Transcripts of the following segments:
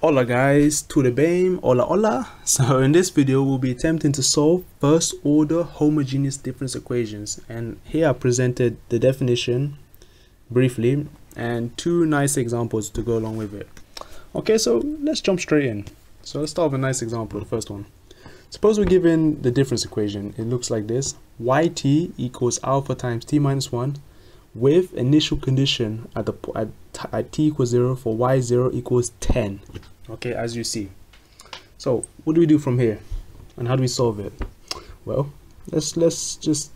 Hola guys, tudo bem? Hola, hola. So in this video, we'll be attempting to solve first order homogeneous difference equations. And here I presented the definition briefly and two nice examples to go along with it. Okay, so let's jump straight in. So let's start with a nice example, the first one. Suppose we're given the difference equation. It looks like this: yt equals alpha times t minus 1 with initial condition at t equals 0 for y0 equals 10. Okay, as you see. So what do we do from here, and how do we solve it? Well, let's just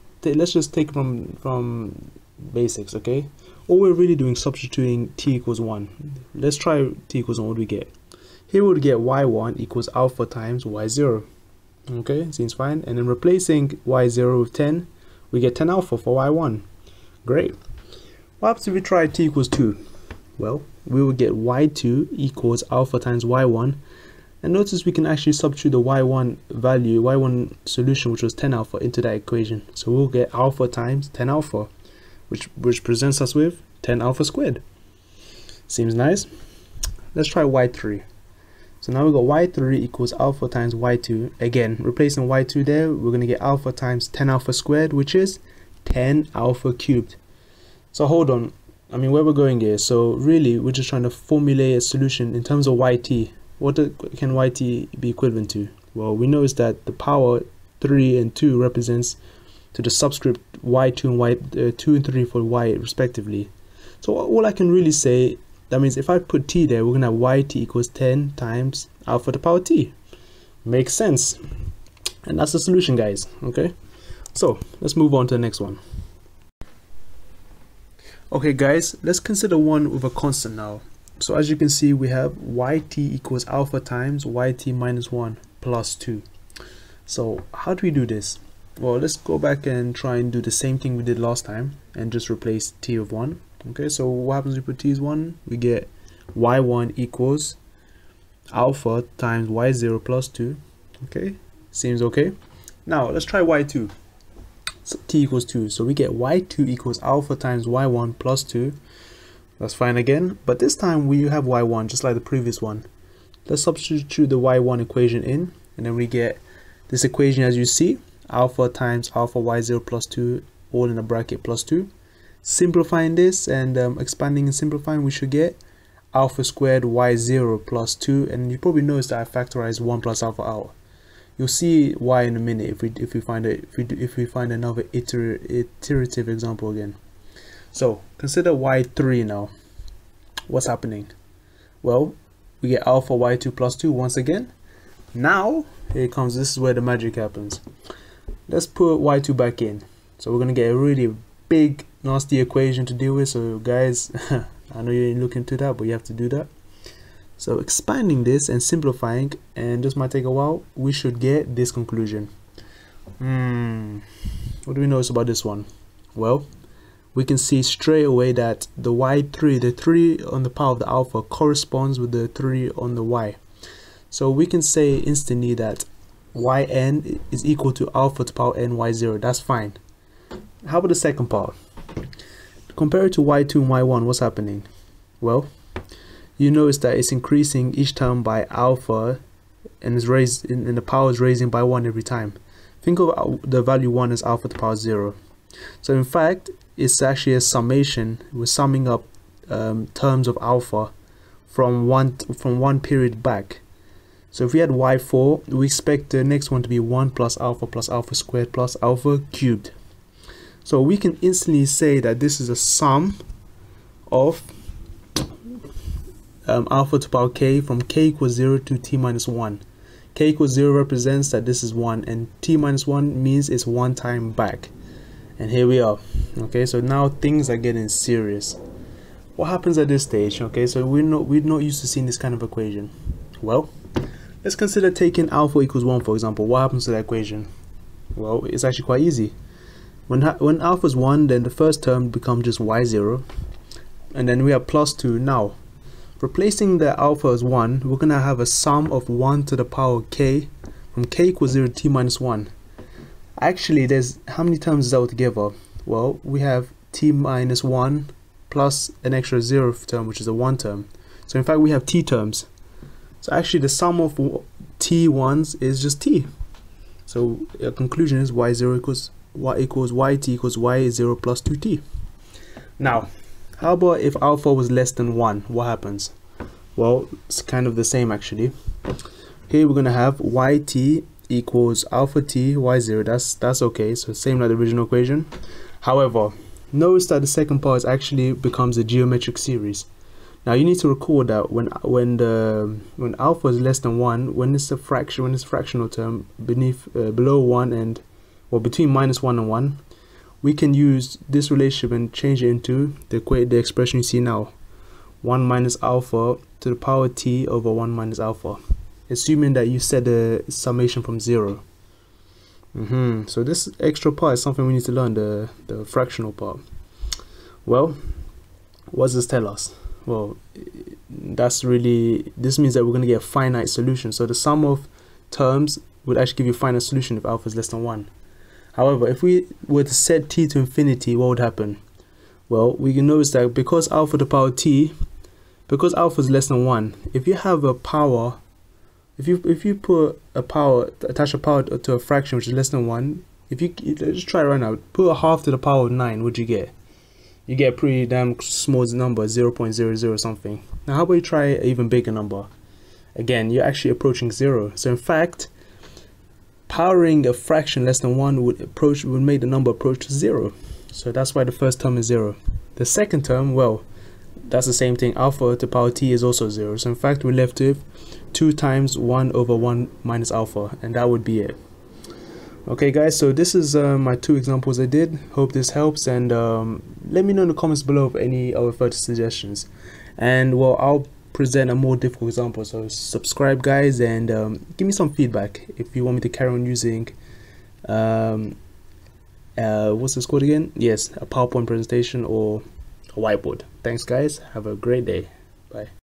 take from basics. Okay, all we're really doing substituting t equals 1. Let's try t equals 1. What do we get? Here we would get y1 equals alpha times y0. Okay, seems fine. And then replacing y0 with 10, we get 10 alpha for y1. Great. What happens if we try t equals 2? Well, we will get y2 equals alpha times y1, and notice we can actually substitute the y1 value, y1 solution, which was 10 alpha, into that equation. So we'll get alpha times 10 alpha, which presents us with 10 alpha squared. Seems nice. Let's try y3. So now we've got y3 equals alpha times y2. Again, replacing y2 there, we're going to get alpha times 10 alpha squared, which is 10 alpha cubed. So hold on, I mean, where we're going here, so really we're just trying to formulate a solution in terms of yt. What can yt be equivalent to? Well, we notice that the power 3 and 2 represents to the subscript y2 and y2 and 3 for y respectively. So all I can really say, that means if I put t there, we're going to have yt equals 10 times alpha to the power t. Makes sense. And that's the solution, guys. Okay, so let's move on to the next one. Okay guys, let's consider one with a constant now. So as you can see, we have yt equals alpha times yt minus 1 plus 2. So how do we do this? Well, let's go back and try and do the same thing we did last time and just replace t with 1. Okay, so what happens if we put t is 1? We get y1 equals alpha times y0 plus 2. Okay, seems okay. Now let's try y2. So t equals 2. So we get y2 equals alpha times y1 plus 2. That's fine again. But this time we have y1 just like the previous one. Let's substitute the y1 equation in, and then we get this equation as you see. Alpha times alpha y0 plus 2, all in a bracket, plus 2. Simplifying this and expanding and simplifying, we should get alpha squared y0 plus 2, and you probably noticed that I factorized 1 plus alpha out. You'll see why in a minute if we find another iterative example again. So consider y3 now. What's happening? Well, we get alpha y2 plus 2 once again. Now here it comes. This is where the magic happens. Let's put y2 back in. So we're gonna get a really big nasty equation to deal with, so guys I know you ain't looking to that, but you have to do that. So expanding this and simplifying, and this might take a while, we should get this conclusion. What do we notice about this one? Well, we can see straight away that the y3, the 3 on the power of the alpha, corresponds with the 3 on the y. So we can say instantly that yn is equal to alpha to power n y0. That's fine. How about the second part? Compare it to y2 and y1. What's happening? Well, you notice that it's increasing each term by alpha, and is raised, and the power is raising by 1 every time. Think of the value 1 as alpha to the power 0. So in fact, it's actually a summation. We're summing up terms of alpha from one period back. So if we had y4, we expect the next one to be 1 plus alpha squared plus alpha cubed. So we can instantly say that this is a sum of alpha to the power k from k equals 0 to t minus 1. K equals 0 represents that this is 1, and t minus 1 means it's 1 time back. And here we are. Okay, so now things are getting serious. What happens at this stage? Okay, so we're not used to seeing this kind of equation. Well, let's consider taking alpha equals 1, for example. What happens to that equation? Well, it's actually quite easy. When alpha is 1, then the first term becomes just y0, and then we have plus 2 now. Replacing the alpha as 1, we're going to have a sum of 1 to the power k from k equals 0 to t minus 1. Actually, there's how many terms is that altogether? Well, we have t minus 1 plus an extra 0th term, which is a 1 term. So in fact, we have t terms. So actually the sum of t1s is just t. So our conclusion is y is 0 plus 2t. Now, how about if alpha was less than 1? What happens? Well, it's kind of the same actually. Here we're going to have yt equals alpha t y0. That's okay, so same like the original equation. However, notice that the second part actually becomes a geometric series. Now you need to recall that when alpha is less than 1, when it's a fraction, when it's a fractional term below 1 and or between -1 and 1, we can use this relationship and change it into the expression you see now, 1 minus alpha to the power t over 1 minus alpha, assuming that you set the summation from 0. So this extra part is something we need to learn, the fractional part. Well, what does this tell us? Well, this means that we're going to get a finite solution. So the sum of terms would actually give you a finite solution if alpha is less than 1. However, if we were to set t to infinity, what would happen? Well, we can notice that because alpha to the power t, because alpha is less than 1, if you have a power, if you put a power, attach a power to a fraction which is less than 1, just try it right now, put a half to the power of 9, what'd you get? You get a pretty damn small number, 0.00 something. Now how about you try an even bigger number? Again, you're actually approaching 0. So in fact, powering a fraction less than 1 would make the number approach 0. So that's why the first term is 0. The second term, well, that's the same thing. Alpha to power t is also 0. So in fact, we're left with 2 times 1 over 1 minus alpha, and that would be it. Okay guys, so this is my 2 examples I did. Hope this helps, and let me know in the comments below of any other further suggestions, and well, I'll present a more difficult example. So subscribe guys, and give me some feedback if you want me to carry on using what's this called again? Yes, a PowerPoint presentation or a whiteboard. Thanks guys, have a great day, bye.